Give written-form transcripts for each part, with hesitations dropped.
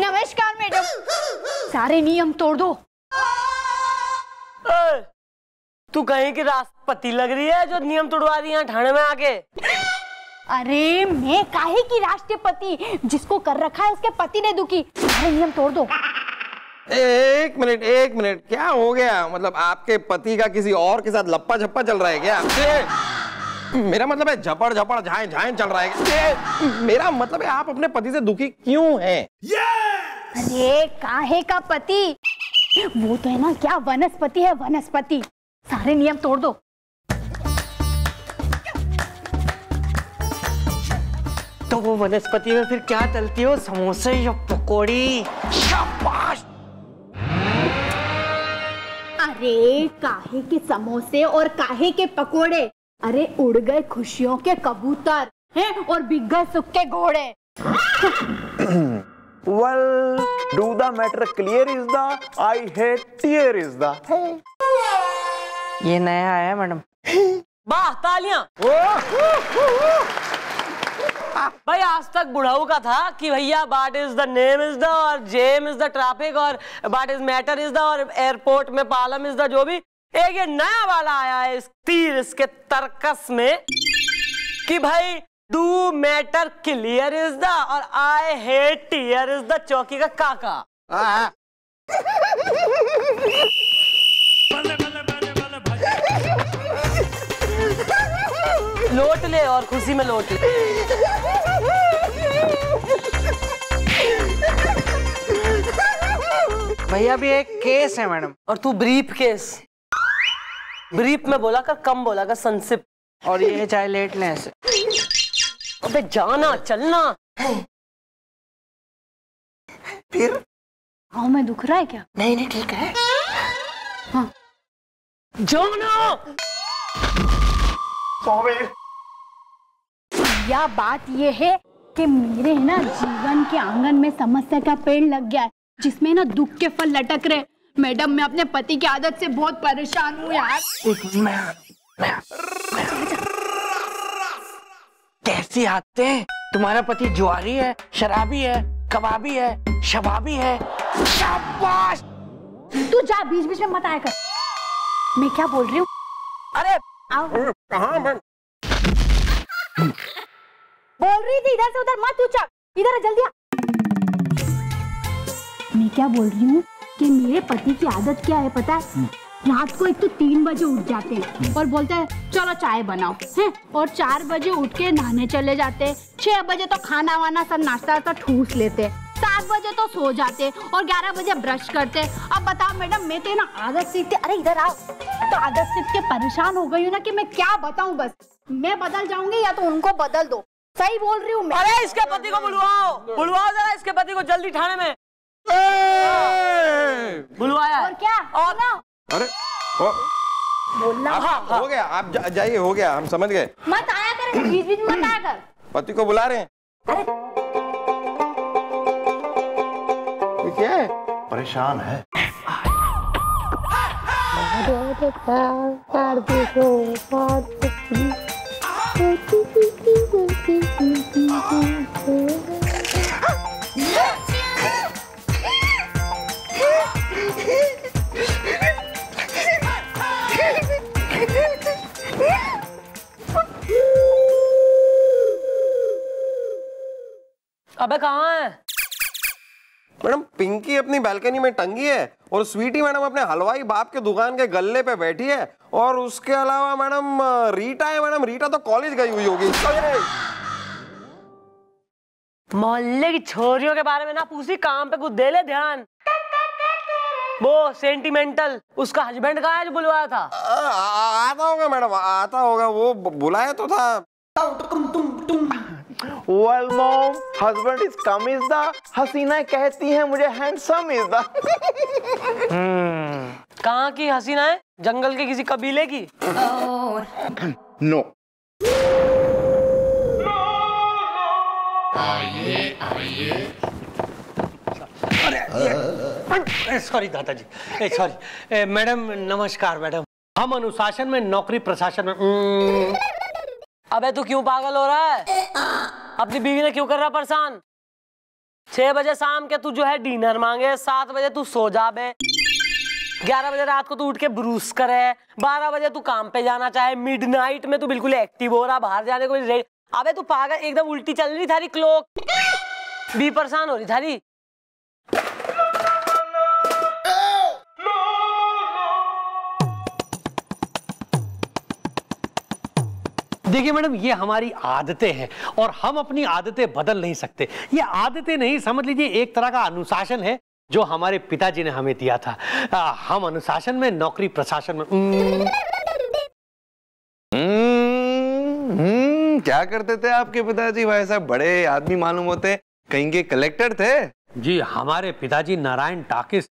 नमस्कार मैडम। सारे नियम तोड़ दो। तू कहीं की राष्ट्रपति लग रही है जो नियम तोड़वा रही है थाने में आके। अरे मैं काहे की राष्ट्रपति, जिसको कर रखा है उसके पति ने दुखी। नियम तोड़ दो। एक मिनट क्या हो गया? मतलब आपके पति का किसी और के साथ लप्पा झप्पा चल रहा है क्या? मेरा मतलब है झपड़ झपड़ झाए झाए चल रहा है। मेरा मतलब है आप अपने पति से दुखी क्यों हैं? अरे काहे का पति? वो तो है ना, क्या वनस्पति है, वनस्पति। सारे नियम तोड़ दो। तो वो वनस्पति में फिर क्या तलती हो, समोसे या पकौड़ी? शाबाश। अरे काहे के समोसे और काहे के पकोड़े? अरे उड़ गए खुशियों के कबूतर हैं और बिक गए सुख के घोड़े। Well, do the matter clear is the I hate tear is the hey. ये नया आया मैडम। वाह तालियां। भाई आज तक बुढ़ाऊ का था कि भैया what is the name is the और जेम इज द ट्रैफिक और what is matter is the और एयरपोर्ट में पालम इज द, जो भी। एक ये नया वाला आया है इस तीर इसके तर्कस में कि भाई do matter clear is the और I hate tier is the चौकी का काका। लोट ले और खुशी में लोट ले। भैया भी एक केस है मैडम। और तू ब्रीफ केस। ब्रीफ में बोला कर, कम बोला कर, संक्षिप्त। और ये चाहे लेटनेस। अबे जाना चलना फिर। हाँ मैं दुख रहा है क्या? नहीं ठीक है। हाँ जाना। या बात ये है कि मेरे ना जीवन के आंगन में समस्या का पेड़ लग गया है जिसमें ना दुख के फल लटक रहे। मैडम मैं अपने पति की आदत से बहुत परेशान हूँ यार। कैसी आते हैं? तुम्हारा पति जुआरी है, शराबी है, कबाबी है, शबाबी है। शाबाश। तू जा, बीच बीच में मत आया कर। मैं क्या बोल रही हूँ? अरे आओ। कहाँ मैं बोल रही थी इधर से उधर मत उछक, इधर जल्दी आ। मैं क्या बोल रही हूँ कि मेरे पति की आदत क्या है पता है? रात को एक तो 3 बजे उठ जाते हैं और बोलते हैं चलो चाय बनाओ हैं, और 4 बजे उठ के नहाने चले जाते हैं। 6 बजे तो खाना वाना सब नाश्ता वास्ता ठूस लेते हैं। 7 बजे तो सो जाते हैं और 11 बजे ब्रश करते हैं। अब बताओ मैडम मैं तो ना आदत सीखते, अरे इधर आओ, तो आदत सीख के परेशान हो गई हूँ ना कि मैं क्या बताऊँ। बस मैं बदल जाऊंगी या तो उनको बदल दो। सही बोल रही हूँ मैं। अरे इसके पति को बुलवाओ जरा, इसके पति को जल्दी थाने में बुलवाया। और क्या? और ना? अरे बोलना। हाँ। हो गया, आप जाइए, हो गया, हम समझ गए। मत आया कर, बीच बीच मत आया कर। पति को बुला रहे हैं। ये क्या है? परेशान है। अबे कहाँ है? मैडम पिंकी अपनी बालकनी में टंगी है और स्वीटी मैडम अपने हलवाई बाप के दुकान के गल्ले पे बैठी है। और उसके अलावा मैडम रीटा है। मैडम रीटा तो कॉलेज गई हुई होगी। मोहल्ले की छोरियों के बारे में ना पूछी, काम पे कुछ दे ले ध्यान। वो सेंटिमेंटल, उसका हस्बैंड कहाँ है जो बुलवाया था? आता होगा मैडम, आता होगा, वो बुलाया तो था। Well, mom, husband is come is the, हसीना कहती है मुझे handsome is the। कहाँ की हसीना है? जंगल के किसी कबीले की? No। अरे सॉरी दादा जी, सॉरी मैडम। नमस्कार मैडम। हम अनुशासन में, नौकरी प्रशासन में। अबे तू क्यों पागल हो रहा है? अपनी बीवी ने क्यों कर रहा परेशान? 6 बजे शाम के तू जो है डिनर मांगे, 7 बजे तू सो जा बे, 11 बजे रात को तू उठ के ब्रूस करे, 12 बजे तू काम पे जाना चाहे, मिडनाइट में तू बिल्कुल एक्टिव हो रहा, बाहर जाने को रेडी। अबे तू पागल, एकदम उल्टी चल रही थारी क्लॉक, भी परेशान हो रही थारी। देखिए मैडम, ये हमारी आदतें हैं और हम अपनी आदतें बदल नहीं सकते। ये आदतें नहीं, समझ लीजिए एक तरह का अनुशासन है जो हमारे पिताजी ने हमें दिया था। हम अनुशासन में, नौकरी प्रशासन में क्या करते थे आपके पिताजी? भाई साहब बड़े आदमी मालूम होते, कहीं के कलेक्टर थे जी। हमारे पिताजी नारायण टाकिस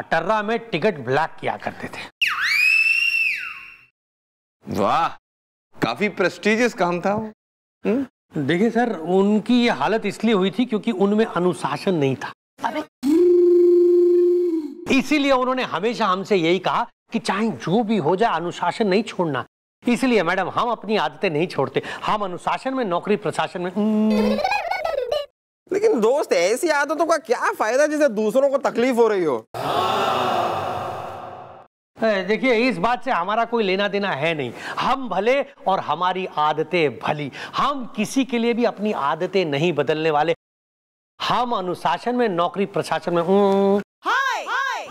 अटर्रा में टिकट ब्लैक किया करते थे। वाह, काफी प्रेस्टीजियस काम था वो। देखिए सर, उनकी ये हालत इसलिए हुई थी क्योंकि उनमें अनुशासन नहीं था। अरे, इसीलिए उन्होंने हमेशा हमसे यही कहा कि चाहे जो भी हो जाए अनुशासन नहीं छोड़ना। इसलिए मैडम हम अपनी आदतें नहीं छोड़ते, हम अनुशासन में, नौकरी प्रशासन में। लेकिन दोस्त, ऐसी आदतों का क्या फायदा जिससे दूसरों को तकलीफ हो रही हो? देखिए, इस बात से हमारा कोई लेना देना है नहीं। हम भले और हमारी आदतें भली, हम किसी के लिए भी अपनी आदतें नहीं बदलने वाले। हम अनुशासन में, नौकरी प्रशासन में।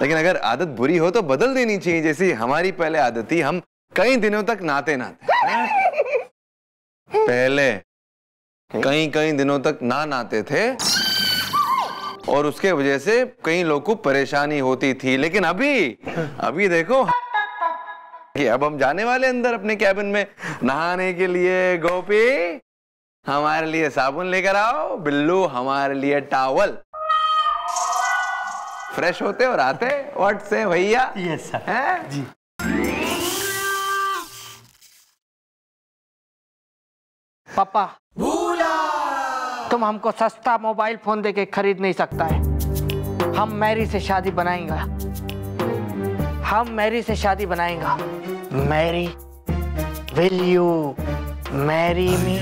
लेकिन अगर आदत बुरी हो तो बदल देनी चाहिए। जैसी हमारी पहले आदत थी, हम कई दिनों तक नाते पहले कई दिनों तक नाते थे और उसके वजह से कई लोगों को परेशानी होती थी। लेकिन अभी देखो कि अब हम जाने वाले अंदर अपने कैबिन में नहाने के लिए। गोपी हमारे लिए साबुन लेकर आओ, बिल्लू हमारे लिए टॉवल। फ्रेश होते और आते व्हाट से भैया? Yes sir. हैं जी। पापा, तुम हमको सस्ता मोबाइल फोन देके खरीद नहीं सकता है। हम मैरी से शादी बनाएंगा, हम मैरी से शादी बनाएंगा। Mary, will you marry me?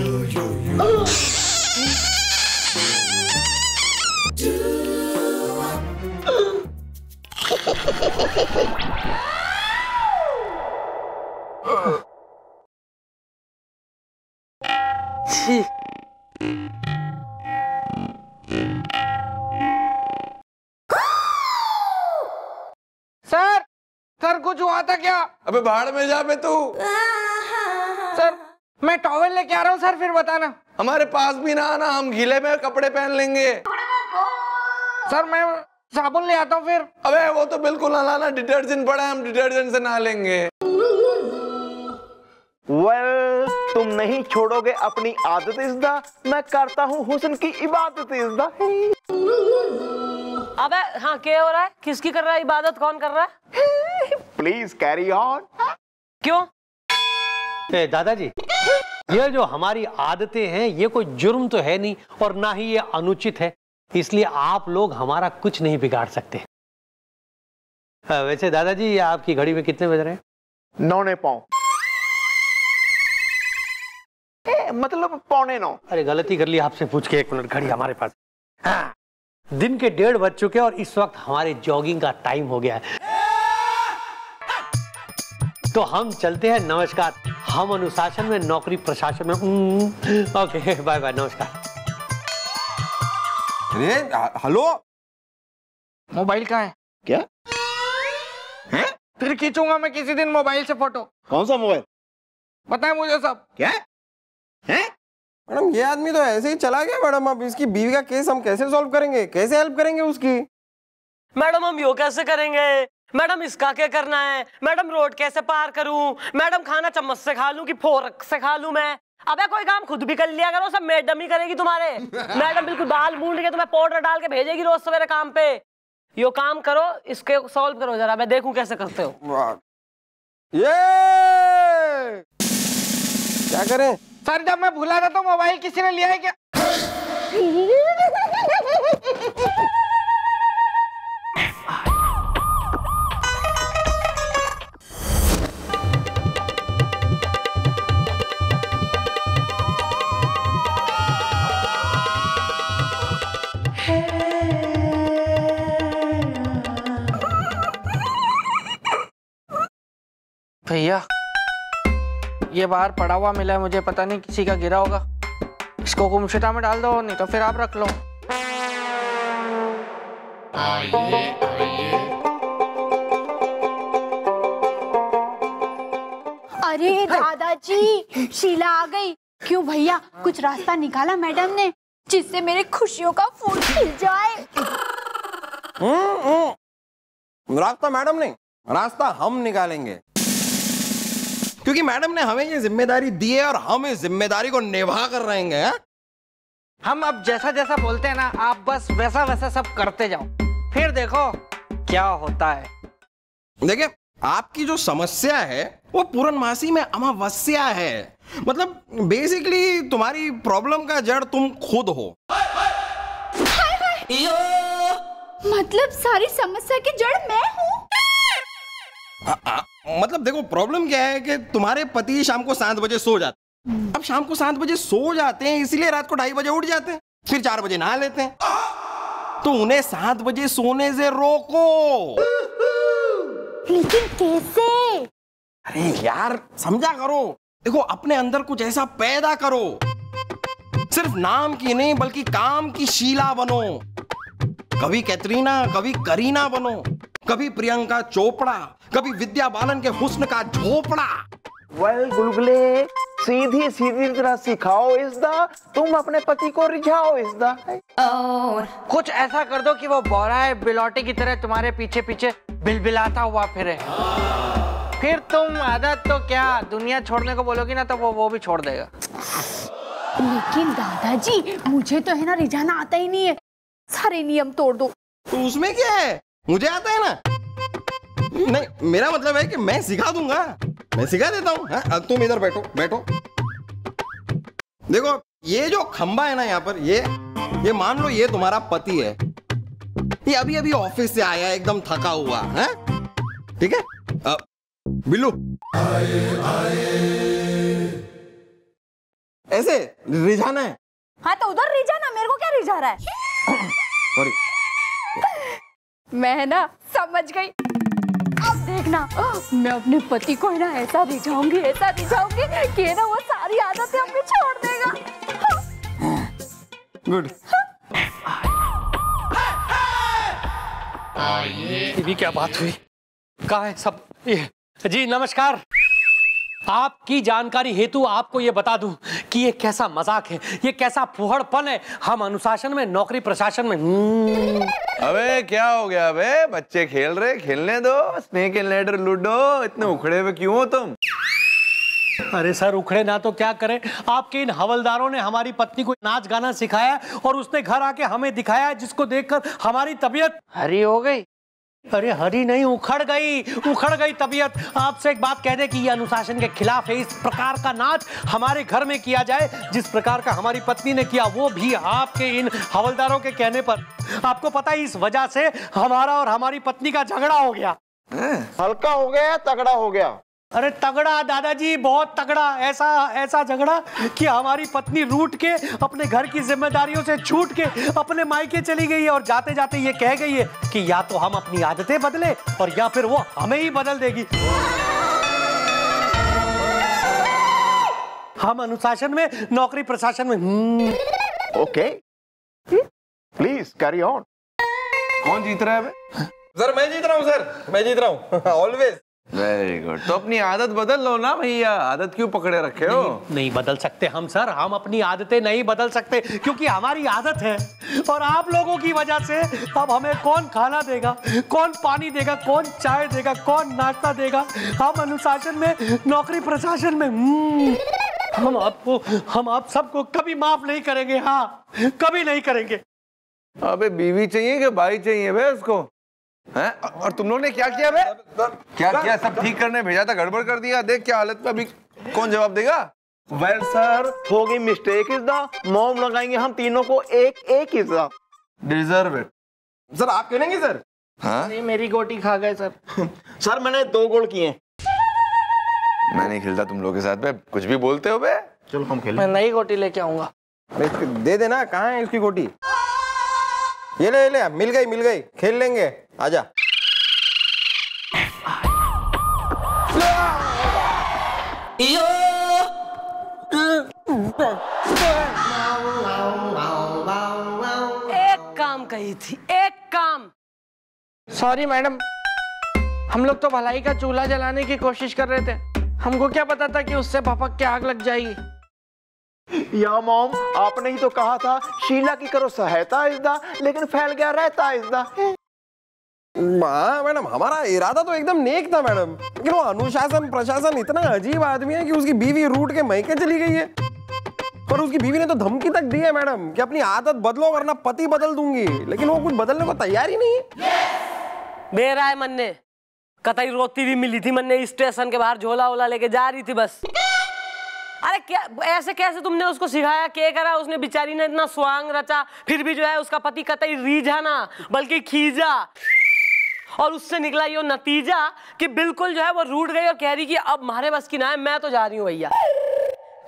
Sir कुछ हुआ था क्या? अबे बाहर में जा बे तू। सर मैं टॉवल लेके आ रहा हूँ सर, फिर बताना। हमारे पास भी ना आना, हम गीले में कपड़े पहन लेंगे। सर मैं साबुन ले आता हूँ फिर। अबे वो तो बिल्कुल ना लाना, डिटर्जेंट पड़ा है, हम डिटर्जेंट से नहा लेंगे। तुम नहीं छोड़ोगे अपनी आदत इज़्दा, मैं करता हूँ हुस्न की इबादत इज़्दा। अबे हाँ, क्या हो रहा है? किसकी कर रहा है इबादत? कौन कर रहा है? Please carry on. क्यों? दादाजी, ये जो हमारी आदतें हैं ये कोई जुर्म तो है नहीं और ना ही ये अनुचित है, इसलिए आप लोग हमारा कुछ नहीं बिगाड़ सकते। वैसे दादाजी, आपकी घड़ी में कितने बज रहे हैं? 9:15। मतलब 8:45। अरे गलती कर ली आपसे पूछ के, 1 मिनट घड़ी हमारे पास। हाँ, दिन के 1:30 बज चुके और इस वक्त हमारे जॉगिंग का टाइम हो गया है, तो हम चलते हैं। नमस्कार। हम अनुशासन में, नौकरी प्रशासन में। ओके, बाय बाय, नमस्कार। अरे हेलो, मोबाइल कहाँ है? क्या है? फिर खींचूंगा मैं किसी दिन मोबाइल से फोटो। कौन सा मोबाइल? पता है मुझे सब। क्या हैं? मैडम ये आदमी तो ऐसे ही चला गया मैडम। अब इसकी बीवी का केस हम कैसे सॉल्व करेंगे? कैसे हेल्प करेंगे उसकी? मैडम हम यो कैसे करेंगे? मैडम इसका क्या करना है? मैडम रोड कैसे पार करूं? मैडम खाना चम्मच से खा लूं कि फोर्क से खा लूं मैं? अबे कोई काम खुद भी कर लिया करो, सब मैडम ही करेगी तुम्हारे। मैडम बिल्कुल बाल मूंड के तुम्हें पाउडर डाल के भेजेगी रोज सवेरे काम पे। यो काम करो, इसके सॉल्व करो जरा, मैं देखूं कैसे करते हो। ये क्या करें सर? जब मैं भुला था तो मोबाइल किसी ने लिया है क्या? भैया, ये बाहर पड़ा हुआ मिला है मुझे, पता नहीं किसी का गिरा होगा। इसको गुमशुदा में डाल दो, नहीं तो फिर आप रख लो। आइए आइए। अरे दादाजी, शीला आ गई। क्यों भैया, कुछ रास्ता निकाला मैडम ने जिससे मेरे खुशियों का फूल खिल जाए? रास्ता मैडम नहीं, रास्ता हम निकालेंगे, क्योंकि मैडम ने हमें ये जिम्मेदारी दी है और हम इस जिम्मेदारी को निभा कर रहेंगे है? हम अब जैसा जैसा बोलते हैं ना, आप बस वैसा वैसा सब करते जाओ, फिर देखो क्या होता है। देखिए, आपकी जो समस्या है वो पूर्णमासी में अमावस्या है। मतलब बेसिकली तुम्हारी प्रॉब्लम का जड़ तुम खुद हो। हाय हाय, मतलब सारी समस्या की जड़ मैं हूँ? मतलब देखो, प्रॉब्लम क्या है कि तुम्हारे पति शाम को 7 बजे सो जाते। अब शाम को 7 बजे सो जाते हैं, इसीलिए रात को 2:30 बजे उठ जाते हैं, फिर 4 बजे नहा लेते हैं। तो उन्हें 7 बजे सोने से रोको। लेकिन कैसे? अरे यार, समझा करो। देखो, अपने अंदर कुछ ऐसा पैदा करो, सिर्फ नाम की नहीं बल्कि काम की शीला बनो। कभी कैटरीना, कभी करीना बनो, कभी प्रियंका चोपड़ा, कभी विद्या बालन के हुस्न का झोपड़ा। वेल गुलगुले, सीधी सीधी तरह सिखाओ इसदा, तुम अपने पति को रिझाओ इसदा। और कुछ ऐसा कर दो कि वो बौराए बिलौटे की तरह तुम्हारे पीछे पीछे बिलबिलाता हुआ फिरे। फिर तुम आदत तो क्या, दुनिया छोड़ने को बोलोगी ना तो वो भी छोड़ देगा। लेकिन दादाजी, मुझे तो है ना रिझाना आता ही नहीं है, सारे नियम तोड़ दो। तो उसमें क्या है, मुझे आता है ना। नहीं, मेरा मतलब है कि मैं सिखा दूंगा, मैं सिखा देता हूँ। तुम इधर बैठो बैठो। देखो, ये जो खंबा है ना यहाँ पर, ये मान लो ये तुम्हारा पति है। ये अभी अभी ऑफिस से आया, एकदम थका हुआ है, ठीक है? बिल्लू, ऐसे रिझाना है। हाँ तो उधर रिझाना, मेरे को क्या रिझा रहा है? सॉरी, मैं ना समझ गई। अब देखना, मैं अपने पति को है ना ऐसा रिझाऊंगी कि ना वो सारी आदतें हमें छोड़ देगा। गुड। ये भी क्या बात हुई, कहाँ है सब? जी नमस्कार। आपकी जानकारी हेतु आपको ये बता दूं कि ये कैसा मजाक है, ये कैसा फुहड़पन है। हम अनुशासन में, नौकरी प्रशासन में। अबे क्या हो गया? अबे बच्चे खेल रहे, खेलने दो। स्नेक एंड लैडर, लूडो, इतने उखड़े हुए क्यों हो तुम? अरे सर, उखड़े ना तो क्या करें, आपके इन हवलदारों ने हमारी पत्नी को नाच गाना सिखाया और उसने घर आके हमें दिखाया, जिसको देखकर हमारी तबीयत हरी हो गई। अरे हरी नहीं, उखड़ गई, उखड़ गई तबीयत। आपसे एक बात कह दे कि ये अनुशासन के खिलाफ है। इस प्रकार का नाच हमारे घर में किया जाए जिस प्रकार का हमारी पत्नी ने किया, वो भी आपके इन हवलदारों के कहने पर। आपको पता है, इस वजह से हमारा और हमारी पत्नी का झगड़ा हो गया। हल्का हो गया, तगड़ा हो गया? अरे तगड़ा दादाजी, बहुत तगड़ा। ऐसा झगड़ा कि हमारी पत्नी रूठ के, अपने घर की जिम्मेदारियों से छूट के अपने मायके चली गई है और जाते जाते ये कह गई है कि या तो हम अपनी आदतें बदले और या फिर वो हमें ही बदल देगी। हम अनुशासन में, नौकरी प्रशासन में। Okay, please carry on. कौन जीत रहा है? सर मैं जीत रहा हूँ, सर मैं जीत रहा हूँ ऑलवेज। Very good. तो अपनी आदत बदल लो ना भैया, आदत क्यों पकड़े रखे हो? नहीं बदल सकते हम सर, हम अपनी आदतें नहीं बदल सकते क्योंकि हमारी आदत है। और आप लोगों की वजह से अब हमें कौन खाना देगा, कौन पानी देगा, कौन चाय देगा, कौन नाश्ता देगा। हम अनुशासन में, नौकरी प्रशासन में। हम आप सबको कभी माफ नहीं करेंगे। हाँ, कभी नहीं करेंगे। अबे बीवी चाहिए कि भाई चाहिए बे उसको? है? और तुम लोगों ने क्या किया बे? क्या किया? सब ठीक करने भेजा था, गड़बड़ कर दिया। देख क्या हालत में, अभी कौन जवाब देगा? वेल सर, हो गई मिस्टेक इज़ दा, मोम लगाएंगे हम तीनों को एक एक इज़ दा। Deserve it. सर आप कहेंगे सर? हाँ? नहीं, मेरी गोटी खा गए सर। सर मैंने 2 गोल किए। मैं नहीं खेलता तुम लोगों के साथ बे, कुछ भी बोलते हो बे। चलो हम खेलें। मैं नई गोटी लेके आऊंगा। दे देना। कहाँ है इसकी गोटी? ये ले ले, मिल गई मिल गई, खेल लेंगे, आजा। एक काम कही थी, एक काम। सॉरी मैडम, हम लोग तो भलाई का चूल्हा जलाने की कोशिश कर रहे थे। हमको क्या पता था कि उससे भपक के आग लग जाएगी। या मॉम, आपने ही तो कहा था शीला की करो सहायता इज़दा, लेकिन फैल गया रहता इज़दा। माँ मैडम, हमारा इरादा तो एकदम नेक था मैडम, लेकिन वो अनुशासन प्रशासन इतना अजीब आदमी है कि उसकी बीवी रूट के मायके चली गई है। पर उसकी बीवी ने तो धमकी तक दी है मैडम कि अपनी आदत बदलो वरना पति बदल दूंगी, लेकिन वो कुछ बदलने को तैयार ही नहीं है। मेरा है मन्ने, कतई रोती भी मिली थी मन्ने स्टेशन के बाहर, झोला वोला लेके जा रही थी बस। अरे क्या ऐसे कैसे तुमने उसको सिखाया, क्या करा उसने? बेचारी ने इतना स्वांग रचा, फिर भी जो है उसका पति कतई रीझा ना बल्कि खींचा, और उससे निकला ये नतीजा कि बिल्कुल जो है वो रूठ गई और कह रही कि अब हमारे बस की ना है, मैं तो जा रही हूँ भैया।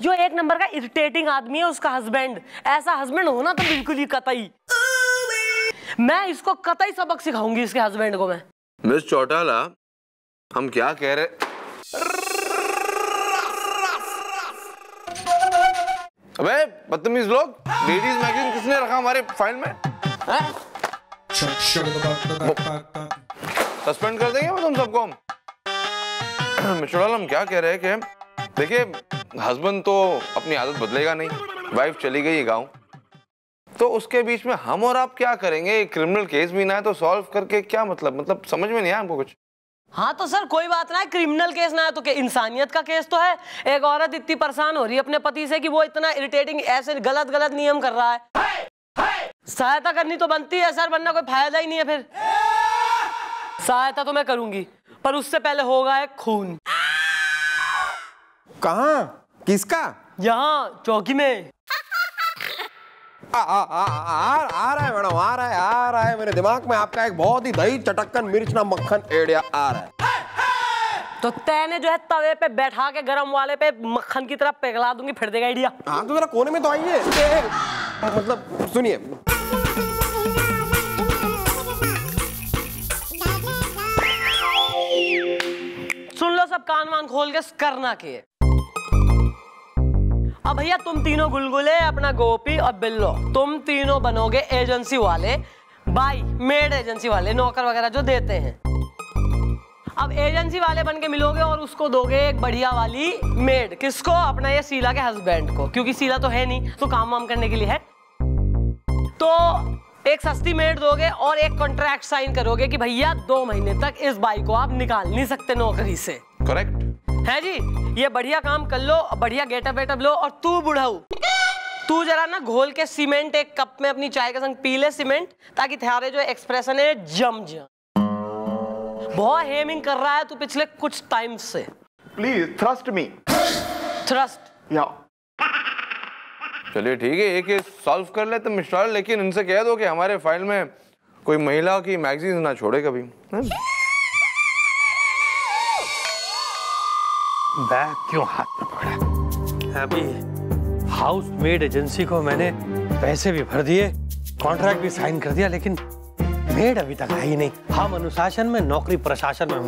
जो एक नंबर का इरिटेटिंग आदमी है उसका हस्बैंड, ऐसा हस्बैंड होना तो बिल्कुल ही कतई। मैं इसको कतई सबक सिखाऊंगी, इसके हस्बैंड को मैं। मिस चौटाला, हम क्या कह रहे? अबे बदतमीज लोग, लेडीज मैगजीन किसने रखा हमारे फाइल में? सस्पेंड कर देंगे तुम सबको हम। चौटाला, हम क्या कह रहे हैं कि देखिए, हस्बैंड तो अपनी आदत बदलेगा नहीं, वाइफ चली गई गांव, तो उसके बीच में हम और आप क्या करेंगे? क्रिमिनल केस भी ना है तो सॉल्व करके क्या मतलब समझ में नहीं आया हमको कुछ। हाँ तो सर कोई बात ना है, क्रिमिनल केस ना है तो इंसानियत का केस तो है। एक औरत इतनी परेशान हो रही है अपने पति से कि वो इतना इरिटेटिंग ऐसे गलत गलत नियम कर रहा है। सहायता करनी तो बनती है सर, वरना कोई फायदा ही नहीं है। फिर सहायता तो मैं करूंगी, पर उससे पहले होगा एक खून। कहाँ? किसका? यहाँ चौकी में। आ रहा है मेरे दिमाग में आपका एक बहुत ही दही चटकन मिर्च ना मक्खन एड़िया आ रहा है। तो तैने जो है तवे पे बैठा के गरम वाले पे मक्खन की तरह पिघला दूंगी, फिर देगा एड़िया। हाँ तो जरा कोने में तो आइए, मतलब सुनिए। सुन लो सब, कान वान खोल के करना के। अब भैया तुम तीनों, गुलगुले, अपना गोपी और बिल्लो, तुम तीनों बनोगे एजेंसी वाले, बाई मेड एजेंसी वाले, नौकर वगैरह जो देते हैं। अब एजेंसी वाले बनके मिलोगे और उसको दोगे एक बढ़िया वाली मेड। किसको? अपना ये शीला के हस्बैंड को, क्योंकि शीला तो है नहीं तो काम वाम करने के लिए है। तो एक सस्ती मेड दोगे और एक कॉन्ट्रैक्ट साइन करोगे कि भैया 2 महीने तक इस बाई को आप निकाल नहीं सकते नौकरी से। करेक्ट है जी? ये बढ़िया काम कर लो, बढ़िया गेटअप वेटअप लो। और तू बुढ़ाऊ, तू जरा ना घोल के सीमेंट एक कप में अपनी चाय के संग पी ले सीमेंट, ताकि तेरे जो एक्सप्रेशन है जम जाए। बहुत हेमिंग कर रहा है तू पिछले कुछ टाइम से। Please thrust me. थ्रस्ट या। चलिए ठीक है, एक सॉल्व कर लेते मिस्टर, लेकिन इनसे कह दो कि हमारे फाइल में कोई महिला की मैगजीन ना छोड़े कभी। बैग क्यों हाथ में पकड़ा? अभी हाउस मेड एजेंसी को मैंने पैसे भी भर दिए, कॉन्ट्रैक्ट भी साइन कर दिया, लेकिन मेड अभी तक आई नहीं। हम अनुशासन में, नौकरी प्रशासन में।